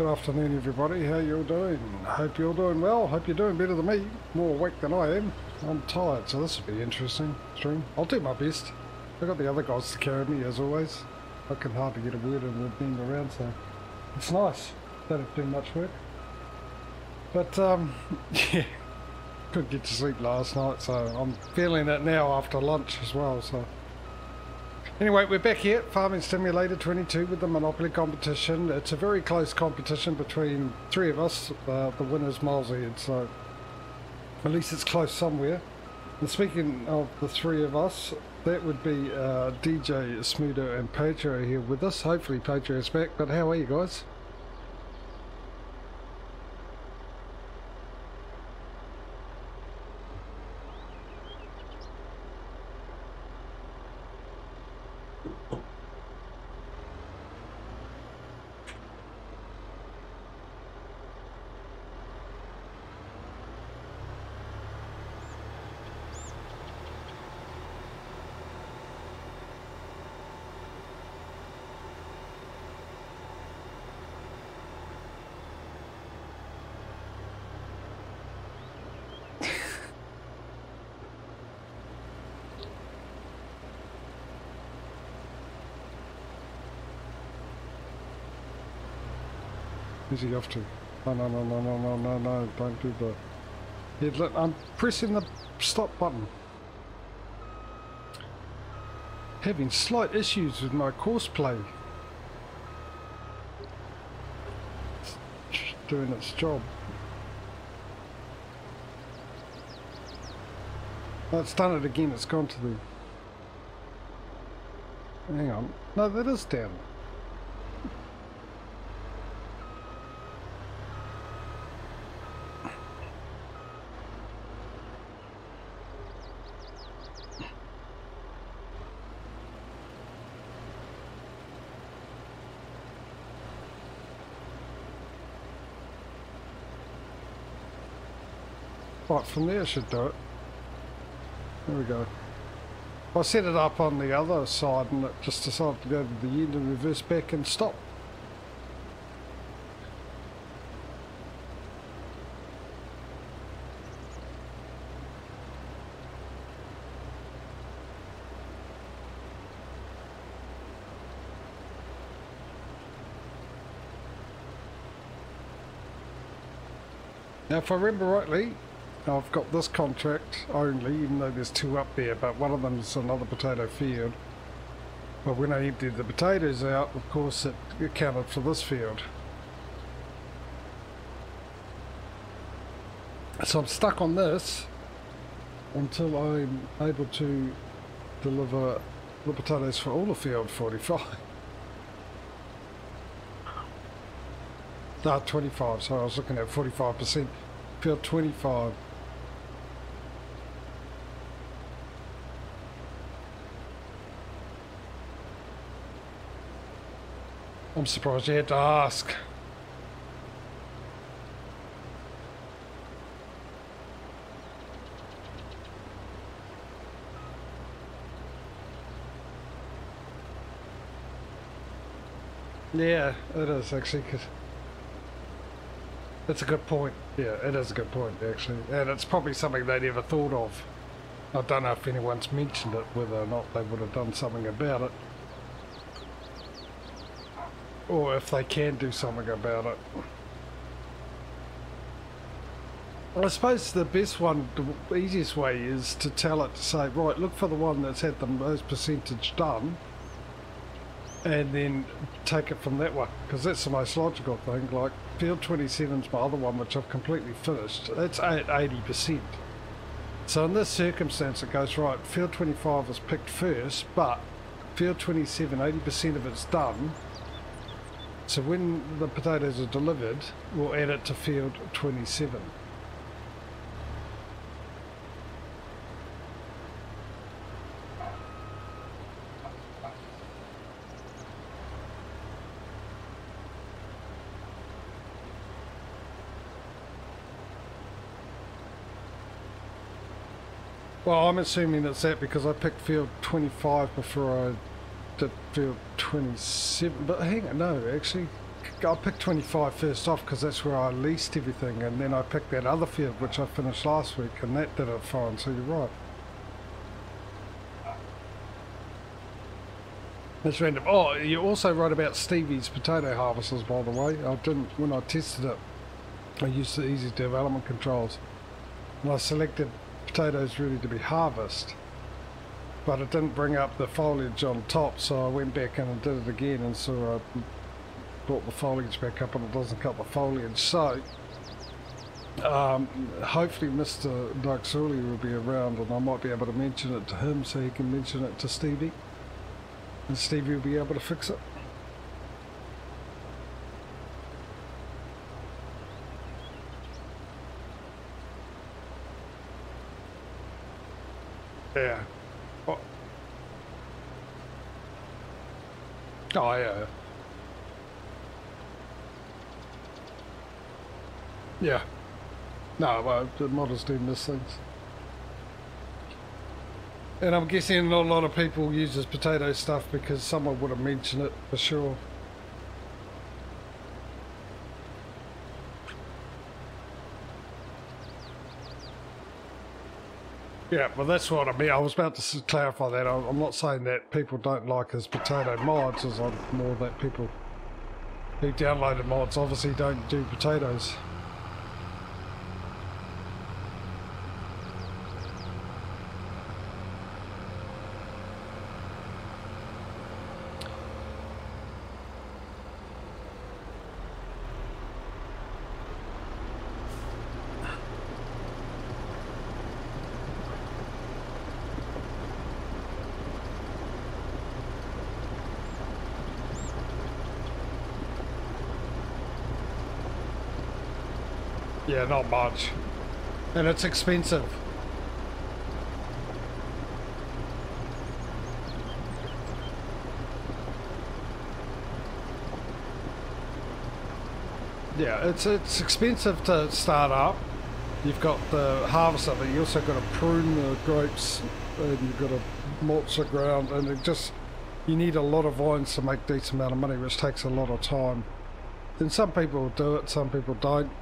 Good afternoon everybody, how you all doing? Hope you're doing well, hope you're doing better than me. More awake than I am. I'm tired, so this will be interesting stream. I'll do my best. I've got the other guys to carry me as always. I can hardly get a word in with being around, so it's nice. Don't have to do much work. But yeah, couldn't get to sleep last night, so I'm feeling it now after lunch as well, so. Anyway, we're back here at Farming Simulator 22 with the Monopoly competition. It's a very close competition between three of us. The winner's miles ahead, so at least it's close somewhere. And speaking of the three of us, that would be DJ Smudo and Patrio here with us. Hopefully Patrio's back, but how are you guys? Where's he off to? Oh, no, don't do that. Look, I'm pressing the stop button. Having slight issues with my course play. It's doing its job. Oh, it's done it again, it's gone to the... Hang on. No, that is down. Right, from there should do it. There we go. I set it up on the other side and it just decided to go to the end and reverse back and stop. Now if I remember rightly, I've got this contract only, even though there's two up there, but one of them is another potato field. But when I emptied the potatoes out, of course, it accounted for this field. So I'm stuck on this until I'm able to deliver the potatoes for all of field 45. No, 25, so I was looking at 45%. Field 25. I'm surprised you had to ask. Yeah, it is actually. That's a good point. Yeah, it is a good point actually, and it's probably something they never thought of. I don't know if anyone's mentioned it, whether or not they would have done something about it, or if they can do something about it. Well, I suppose the best one, the easiest way is to tell it to say, right, look for the one that's had the most percentage done, and then take it from that one, because that's the most logical thing. Like field 27 is my other one, which I've completely finished. That's at 80%. So in this circumstance it goes, right, field 25 was picked first, but field 27, 80% of it's done, so when the potatoes are delivered we'll add it to field 27. Well, I'm assuming it's that because I picked field 25 before I did field 27, but hang on, no, actually, I picked 25 first off because that's where I leased everything, and then I picked that other field which I finished last week, and that did it fine, so you're right. That's random. Oh, you're also right about Stevie's potato harvesters, by the way. I didn't, when I tested it, I used the easy development controls, and I selected potatoes ready to be harvested, but it didn't bring up the foliage on top, so I went back in and did it again, and so I brought the foliage back up and it doesn't cut the foliage. So hopefully Mr. Duxbury will be around and I might be able to mention it to him so he can mention it to Stevie, and Stevie will be able to fix it. Yeah. Oh yeah. Yeah. No, well, the models do miss things. And I'm guessing not a lot of people use this potato stuff because someone would have mentioned it for sure. Yeah, well, that's what I mean. I was about to clarify that. I'm not saying that people don't like his potato mods, as I'm more that people who downloaded mods obviously don't do potatoes. Yeah, not much. And it's expensive. Yeah, it's expensive to start up. You've got the harvester, but you also got to prune the grapes and you've got to mulch the ground, and it just, you need a lot of vines to make a decent amount of money, which takes a lot of time. And some people do it, some people don't.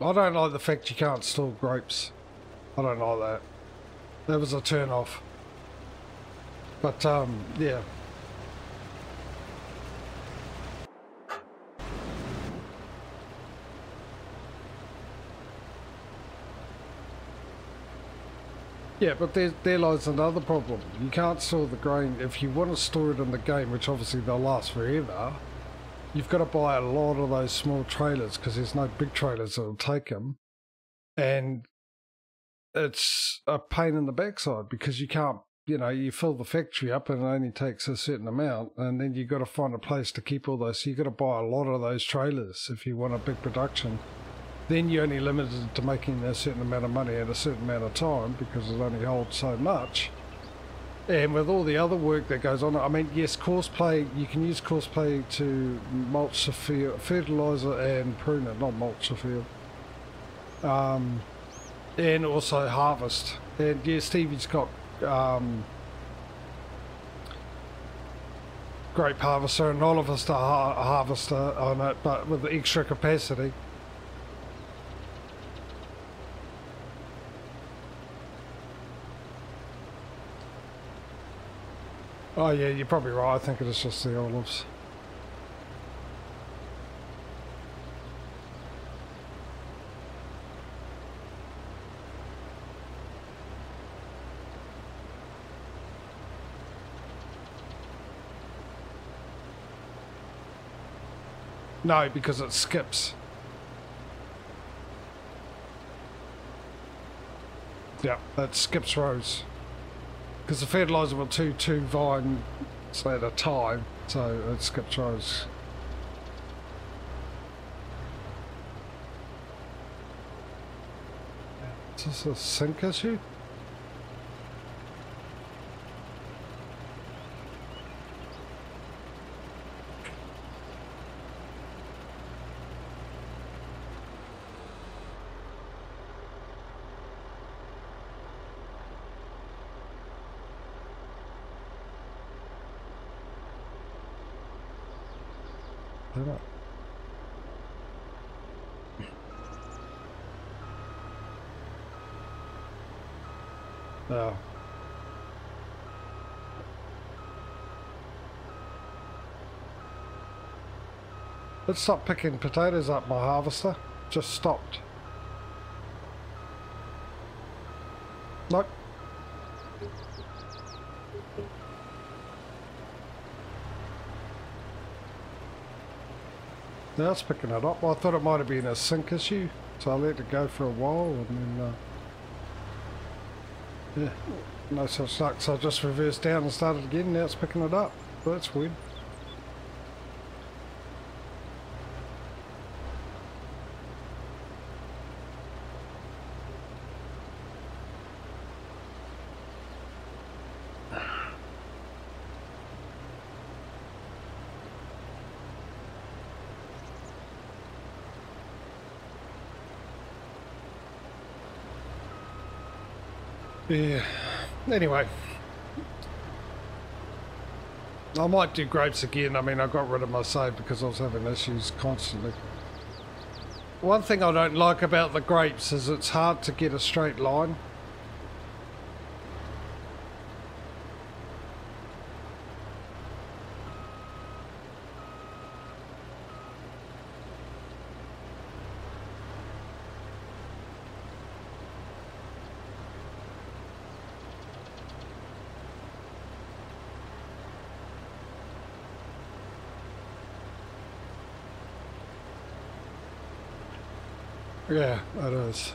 I don't like the fact you can't store grapes. I don't like that. That was a turn off. But, yeah. Yeah, but there lies another problem. You can't store the grain. If you want to store it in the game, which obviously they'll last forever, you've got to buy a lot of those small trailers because there's no big trailers that'll take them, and it's a pain in the backside because you can't, you know, you fill the factory up and it only takes a certain amount, and then you've got to find a place to keep all those. So you've got to buy a lot of those trailers if you want a big production. Then you're only limited to making a certain amount of money at a certain amount of time because it only holds so much. And with all the other work that goes on, I mean, yes, courseplay, you can use courseplay to mulch the field, fertiliser and prune it, not mulch the field. And also harvest. And yeah, Stevie's got grape harvester and Oliver's the harvester on it, but with the extra capacity. Oh yeah, you're probably right. I think it is just the olives. No, because it skips. Yeah, it skips rows. Because the fertiliser will do two vines at a time, so it skips rows. is a Senkashi. Let's stop picking potatoes up, my harvester. Just stopped. Nope. Now it's picking it up. Well, I thought it might have been a sink issue, so I let it go for a while and then... yeah, no such luck, so I just reversed down and started again. Now it's picking it up. Well, that's weird. Yeah, anyway, I might do grapes again. I mean, I got rid of my save because I was having issues constantly. One thing I don't like about the grapes is it's hard to get a straight line. Yeah, it is.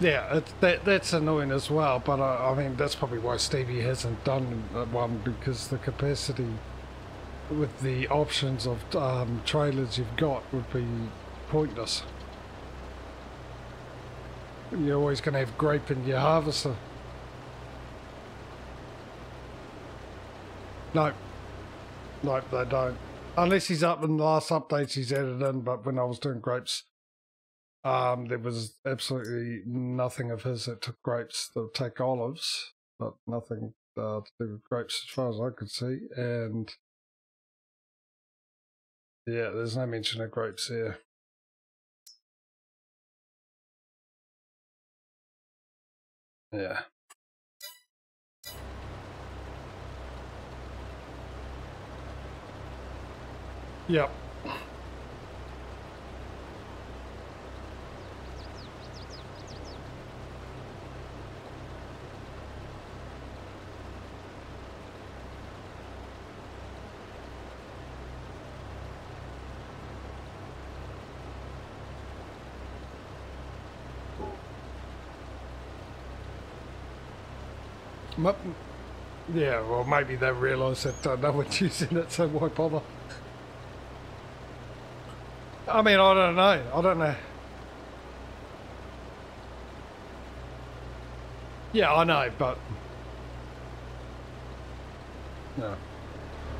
Yeah, that's annoying as well, but I mean, that's probably why Stevie hasn't done one, because the capacity with the options of trailers you've got would be pointless. You're always going to have grape in your harvester. Nope. Nope, they don't. Unless he's up in the last updates he's added in, but when I was doing grapes, there was absolutely nothing of his that took grapes. They'll take olives, but nothing to do with grapes as far as I could see. And yeah, there's no mention of grapes here. Yeah. Yep. Yeah, well, maybe they realise that no one's using it, so why bother? I mean, I don't know. I don't know. Yeah, I know, but... no.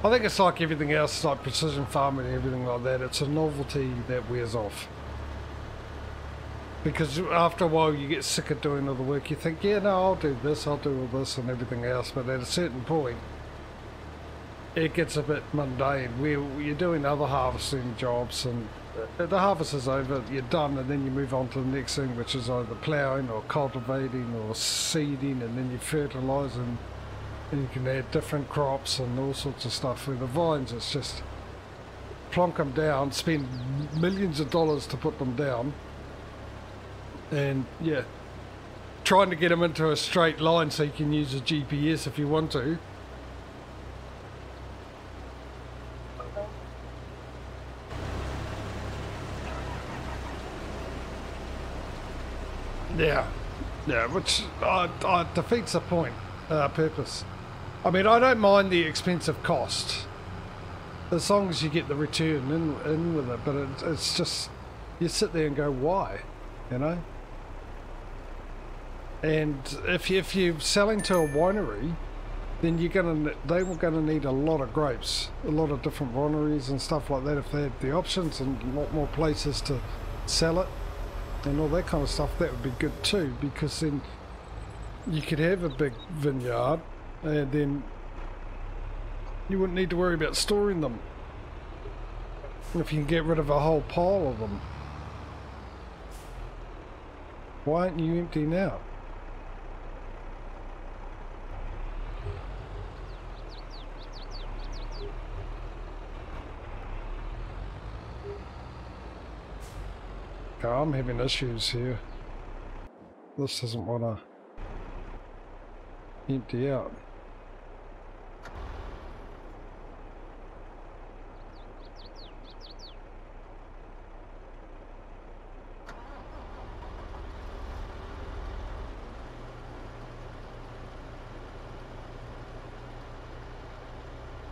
I think it's like everything else, like precision farming and everything like that. It's a novelty that wears off. Because after a while you get sick of doing all the work. You think, yeah, no, I'll do this, I'll do all this and everything else. But at a certain point, it gets a bit mundane. You're doing other harvesting jobs and the harvest is over, you're done, and then you move on to the next thing, which is either ploughing or cultivating or seeding, and then you fertilise and you can add different crops and all sorts of stuff. With the vines, it's just plonk them down, spend millions of dollars to put them down. And yeah, trying to get them into a straight line so you can use a GPS if you want to. Yeah, Yeah, which defeats the point, purpose. I mean, I don't mind the expensive cost, as long as you get the return in with it. But it's just, you sit there and go, why, you know? And if you're selling to a winery, then you're gonna need a lot of grapes, a lot of different wineries and stuff like that if they had the options and a lot more places to sell it and all that kind of stuff. That would be good too, because then you could have a big vineyard and then you wouldn't need to worry about storing them if you can get rid of a whole pile of them. Why aren't you empty now? I'm having issues here. This doesn't want to empty out.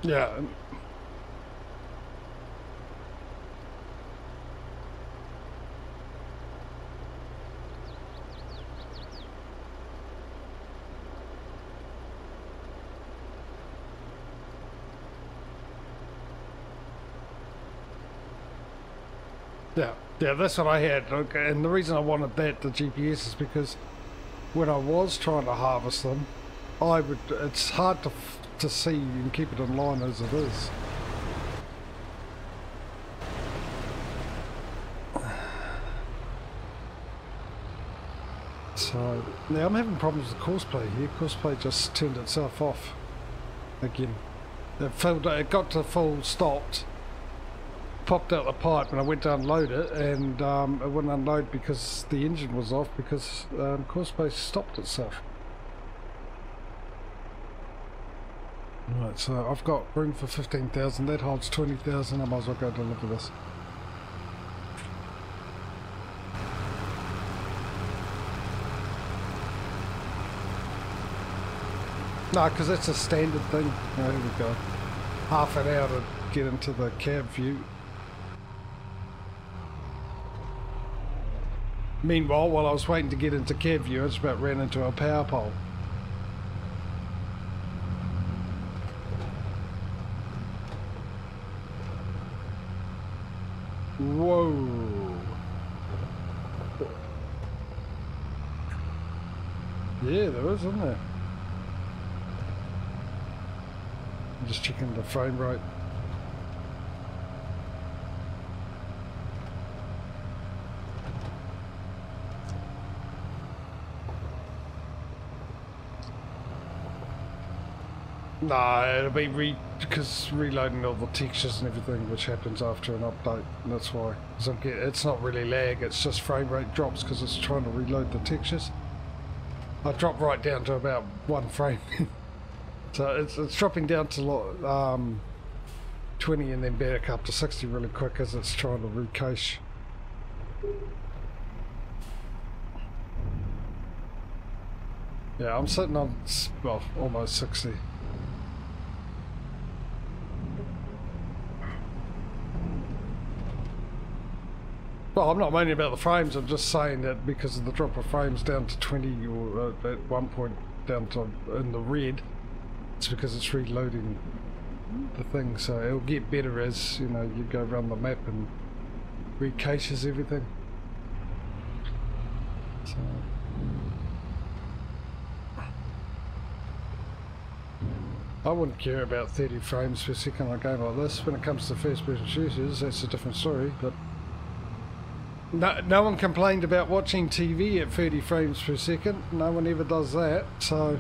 Yeah. Yeah, that's what I had, and the reason I wanted that, the GPS, is because when I was trying to harvest them, I would, it's hard to see and keep it in line as it is. So, now I'm having problems with Cosplay here. Cosplay just turned itself off again. It got to full stopped. Popped out the pipe and I went to unload it, and it wouldn't unload because the engine was off, because Cosplay stopped itself. Right, so I've got room for 15,000. That holds 20,000. I might as well go deliver this. No, because that's a standard thing. Oh, here we go. Half an hour to get into the cab view. Meanwhile, while I was waiting to get into cab view, I just about ran into a power pole. Whoa. Yeah, there is, isn't there? I'm just checking the frame rate. No, it'll be because reloading all the textures and everything, which happens after an update, and that's why. It's not really lag, it's just frame rate drops because it's trying to reload the textures. I drop right down to about one frame. So it's dropping down to 20 and then back up to 60 really quick as it's trying to recache. Yeah, I'm sitting on, well, almost 60. Well, I'm not moaning about the frames, I'm just saying that because of the drop of frames down to 20, or at one point down to in the red, it's because it's reloading the thing, so it'll get better as, you know, you go around the map and recaches everything. So. I wouldn't care about 30 frames per second on a game like this. When it comes to first person shooters, that's a different story, but no one complained about watching TV at 30 frames per second. No one ever does that, so.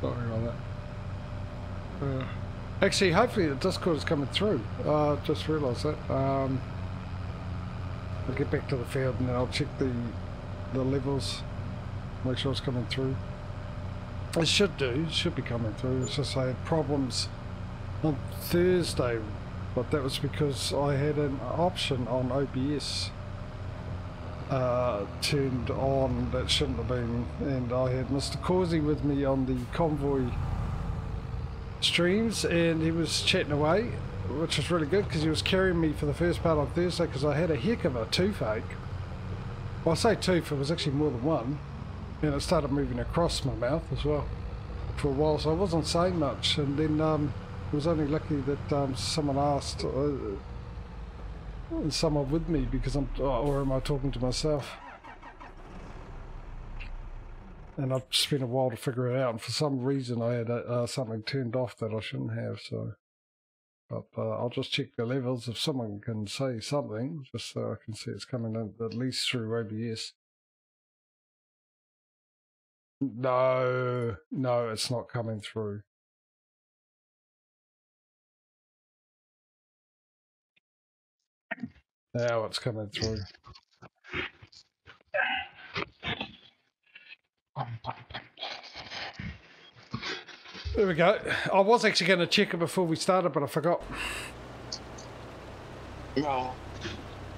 Sorry about that. Actually, hopefully the Discord is coming through. Just realised that. I'll get back to the field and then I'll check the levels, make sure it's coming through. It should do, it should be coming through. It's just I had problems on Thursday, but that was because I had an option on OBS turned on that shouldn't have been, and I had Mr. Causey with me on the convoy streams, and he was chatting away, which was really good because he was carrying me for the first part on Thursday because I had a heck of a toothache. Well, I say tooth, it was actually more than one, and it started moving across my mouth as well for a while, so I wasn't saying much. And then it was only lucky that someone asked, is someone with me, because I'm, or am I talking to myself? And I've spent a while to figure it out, and for some reason I had something turned off that I shouldn't have, so. But I'll just check the levels if someone can say something, just so I can see it's coming in, at least through OBS. No, no, it's not coming through. Now it's coming through. There we go. I was actually going to check it before we started, but I forgot. Well,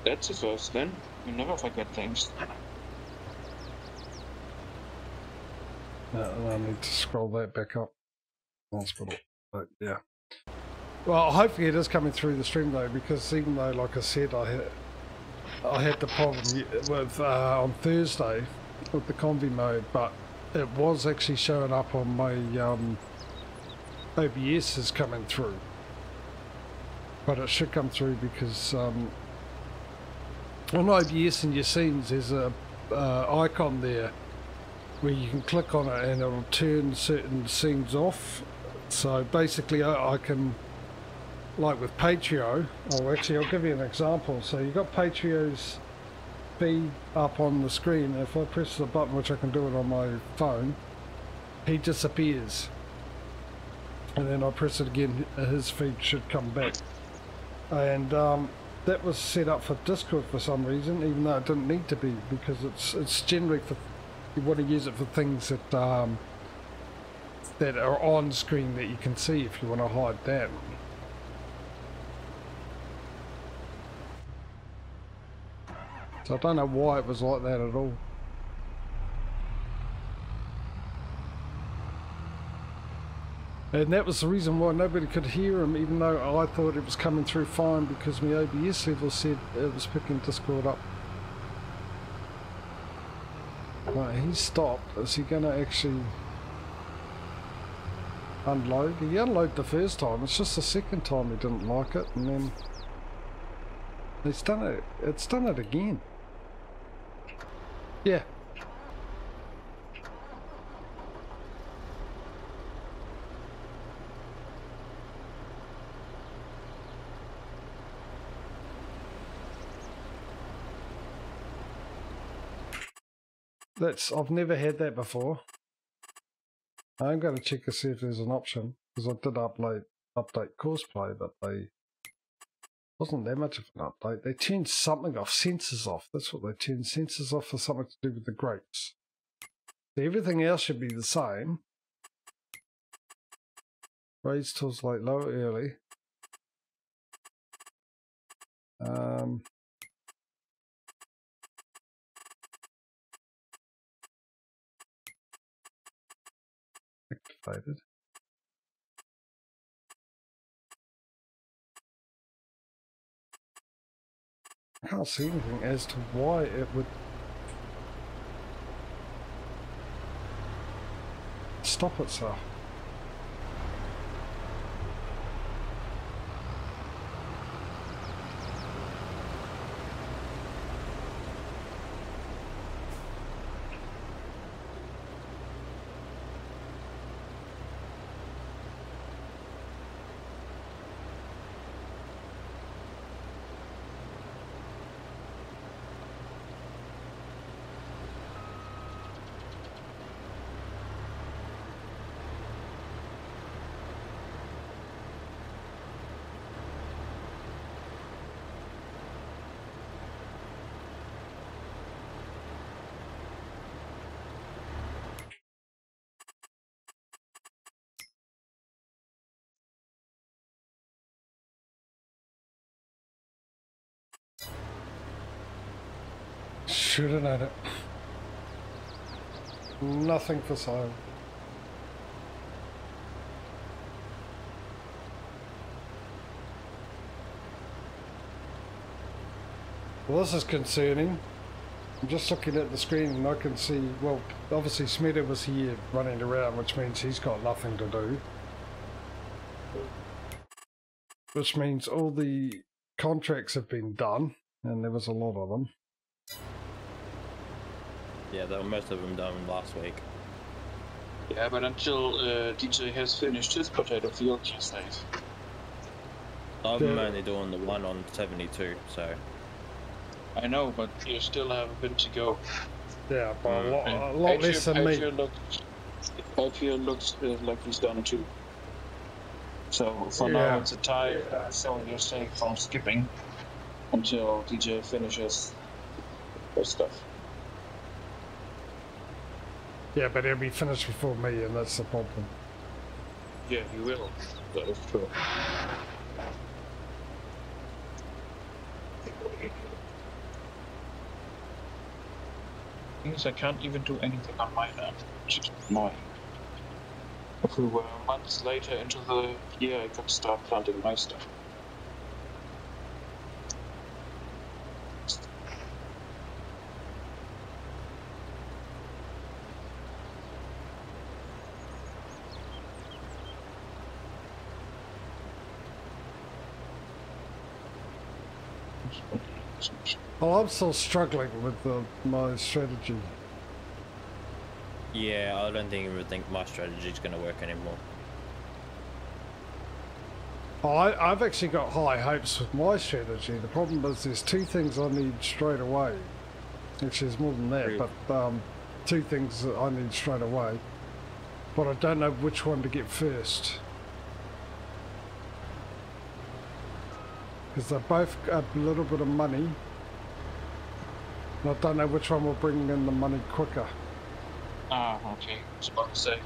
that's the first then. You never forget things. I need to scroll that back up. Hospital. But yeah. Well, hopefully it is coming through the stream though, because even though, like I said, I had the problem with on Thursday with the convy mode, but it was actually showing up on my OBS is coming through, but it should come through because on OBS in your scenes there's a icon there where you can click on it and it'll turn certain scenes off. So basically I can, like with Patrio, oh actually I'll give you an example. So you've got Patrio's feed up on the screen. If I press the button, which I can do it on my phone, he disappears, and then I press it again, his feed should come back. And that was set up for Discord for some reason, even though it didn't need to be, because it's generally for, you want to use it for things that that are on screen that you can see if you want to hide that. So I don't know why it was like that at all. And that was the reason why nobody could hear him, even though I thought it was coming through fine, because my OBS level said it was picking Discord up. Right, he stopped. Is he going to actually unload? He unloaded the first time. It's just the second time he didn't like it, and then he's done it. It's done it again. Yeah. That's, I've never had that before. I'm going to check to see if there's an option, because I did update Causeplay, but they wasn't that much of an update. They turned something off, sensors off. That's what they turned, sensors off for something to do with the grapes. So everything else should be the same. Raise tools like low early. Activated. I can't see anything as to why it would stop itself. Should have known it. Nothing for sale. Well, this is concerning. I'm just looking at the screen and I can see, well, obviously Smudo was here running around, which means he's got nothing to do. Which means all the contracts have been done, and there was a lot of them. Yeah, there were most of them done last week. Yeah, but until DJ has finished his potato field, just stays. I'm only doing the one on 72, so... I know, but you still have a bit to go. Yeah, but a lot less than me. Patrio looks like he's done too. So for now it's a tie, so you're safe from skipping until DJ finishes her stuff. Yeah, but he'll be finished before me, and that's the problem. Yeah, he will. That is true. I can't even do anything on my end, which is annoying. If we were months later into the year, I could start planting my stuff. Well, I'm still struggling with my strategy. Yeah, I don't think my strategy is going to work anymore. I've actually got high hopes with my strategy. The problem is there's two things I need straight away. Actually, there's more than that, but two things that I need straight away. But I don't know which one to get first. Because they're both a little bit of money. I don't know which one will bring in the money quicker. Ah, okay. I was about to say.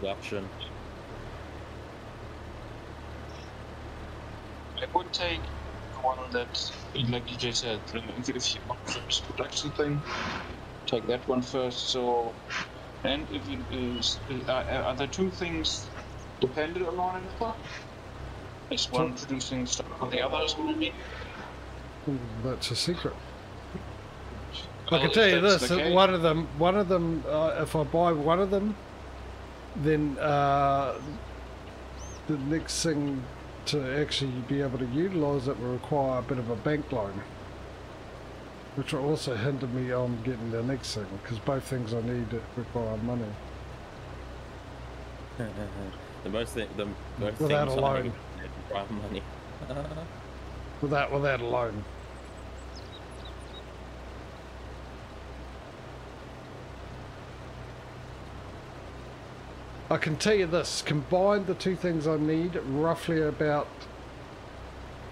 The option. I would take the one that, like DJ said, if you want the production thing, take that one first. So, and if you are the two things dependent on one another? Is one producing stuff on the other? That's a secret. I can tell you this: one of them. If I buy one of them, then the next thing to actually be able to utilise it will require a bit of a bank loan, which will also hinder me on getting the next thing because both things I need require money. Without a loan. I can tell you this, combined the two things I need, roughly about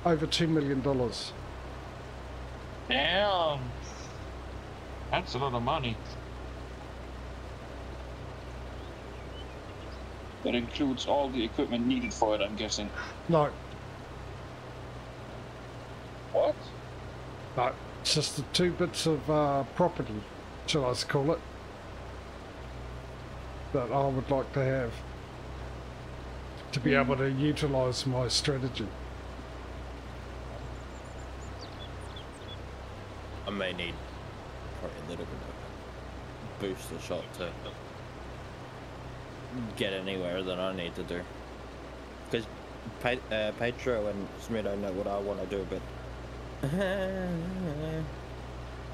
over $2 million. Damn! That's a lot of money. That includes all the equipment needed for it, I'm guessing. No. What? No, it's just the two bits of property, shall I call it, that I would like to have to be able to utilize my strategy. I may need probably a little bit of a booster shot to get anywhere that I need to do. Because Patrio and Smudo know what I want to do, but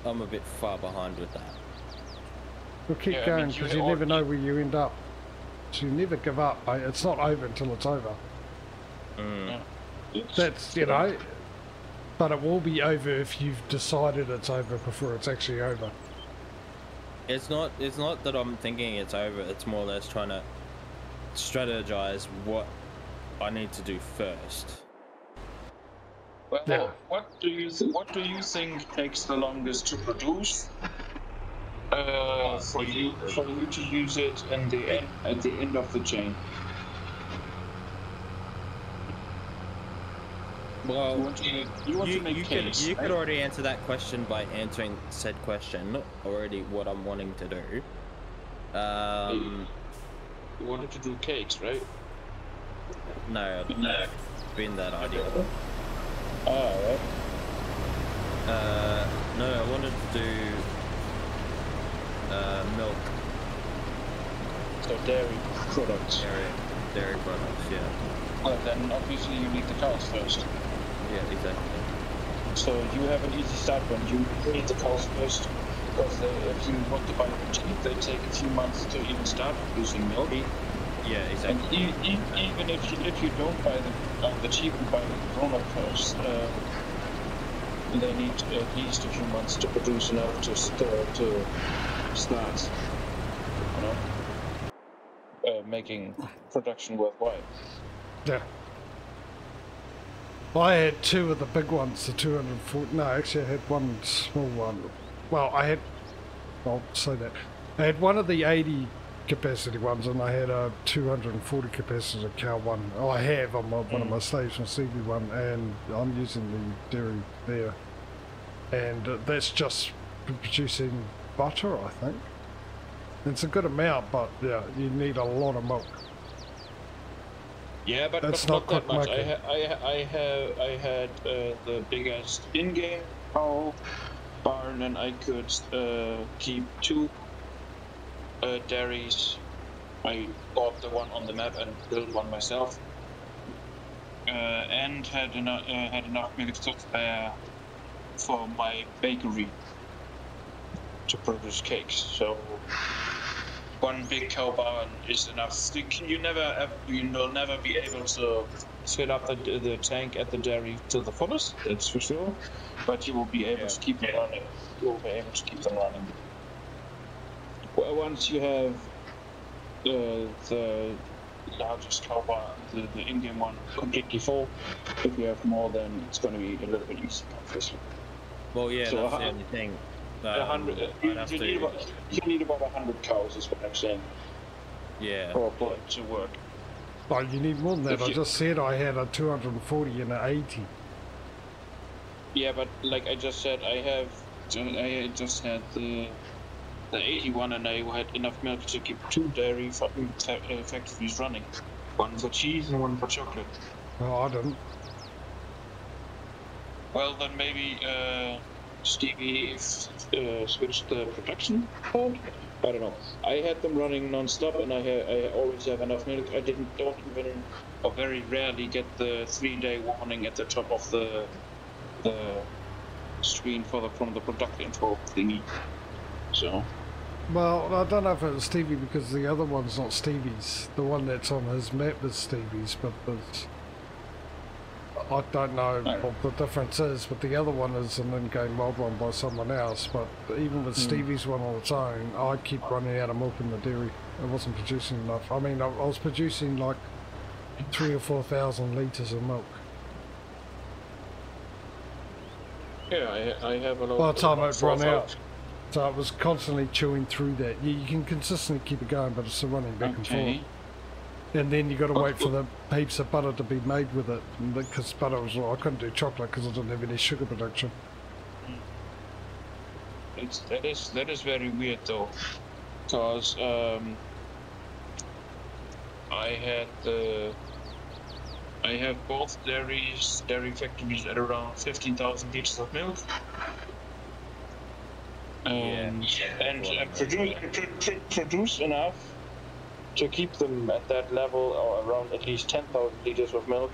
I'm a bit far behind with that. We'll keep going because you never know where you end up. So you never give up, mate. It's not over until it's over. Mm. That's, you know, but it will be over if you've decided it's over before it's actually over. It's not that I'm thinking it's over. It's more or less trying to strategize what I need to do first. Well, what do you think takes the longest to produce? For you to use it in the end, at the end of the chain. Well, you want to make case. You could already answer that question by answering said question already. What I'm wanting to do. You wanted to do cakes, right? No, no. It's been that idea. Oh, right. No, I wanted to do milk. So dairy products. Dairy products, yeah. Well, then obviously you need the cows first. Yeah, exactly. So you have an easy start when you need the cows first, because if you want to buy them cheap, they take a few months to even start producing milk. Yeah, exactly. And even if you don't buy them the cheap, you buy the grown-up cows. They need at least a few months to produce enough to start, you know, making production worthwhile. Yeah. Well, I had two of the big ones, the 240. No, actually, I had one small one. Well, I had. I'll say that. I had one of the 80 capacity ones, and I had a 240 capacity cow one. Oh, I have on one of my slaves from Stevie one, and I'm using the dairy there. And that's just producing butter, I think. It's a good amount, but yeah, you need a lot of milk. Yeah, but not that much. I had the biggest in-game cow barn, and I could keep two dairies. I bought the one on the map and built one myself, and had enough milk to spare for my bakery to produce cakes. So one big cow barn is enough. You'll never be able to fill up the tank at the dairy to the fullest, that's for sure, but you will be able to keep them running. Well, once you have the largest cow barn, the in-game one, completely full, if you have more, then it's going to be a little bit easier, obviously. Well, yeah, so that's the only thing. You need about 100 cows, is what I'm saying. Yeah. For a plot to work. Well, you need more than that. I just said I had a 240 and an 80. Yeah, but like I just said, I just had the 81, and I had enough milk to keep two dairy factories running. One for cheese and one for chocolate. No, I didn't. Well, then maybe Stevie switched the production part. I don't know. I had them running non-stop, and I always have enough milk. I don't even or very rarely get the 3-day warning at the top of the screen from the product info thingy. So. Well, I don't know if it's Stevie, because the other one's not Stevie's. The one that's on his map is Stevie's, but I don't know what the difference is, but the other one is an in-game mod one by someone else, but even with Stevie's one on its own, I keep running out of milk in the dairy. I wasn't producing enough. I mean, I was producing like 3,000 or 4,000 litres of milk. Yeah, I have a lot. By the time I'd run out, so I was constantly chewing through that. Yeah, you can consistently keep it going, but it's still running back and forth. And then you got to wait for the heaps of butter to be made with it, because butter was, well, I couldn't do chocolate because I didn't have any sugar production. That is very weird though, because I have both dairy factories at around 15,000 litres of milk, and I produce enough to keep them at that level, or around at least 10,000 liters of milk,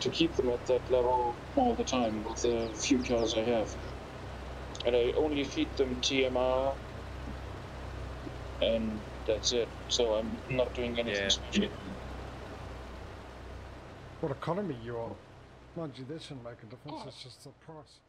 to keep them at that level all the time with the few cows I have. And I only feed them TMR, and that's it. So I'm not doing anything special. What economy you're on? Mind you, that shouldn't make a difference, it's just the price.